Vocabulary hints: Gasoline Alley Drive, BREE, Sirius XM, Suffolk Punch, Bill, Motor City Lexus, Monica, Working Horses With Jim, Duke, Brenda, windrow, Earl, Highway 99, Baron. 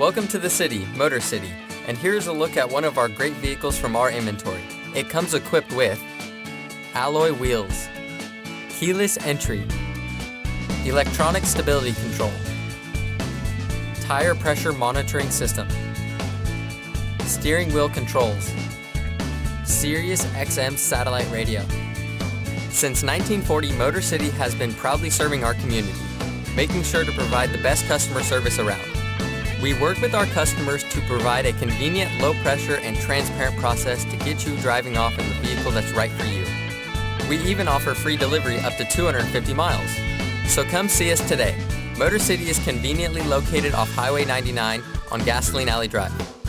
Welcome to the city, Motor City, and here's a look at one of our great vehicles from our inventory. It comes equipped with alloy wheels, keyless entry, electronic stability control, tire pressure monitoring system, steering wheel controls, Sirius XM satellite radio. Since 1940, Motor City has been proudly serving our community, making sure to provide the best customer service around. We work with our customers to provide a convenient, low-pressure, and transparent process to get you driving off in the vehicle that's right for you. We even offer free delivery up to 250 miles. So come see us today. Motor City is conveniently located off Highway 99 on Gasoline Alley Drive.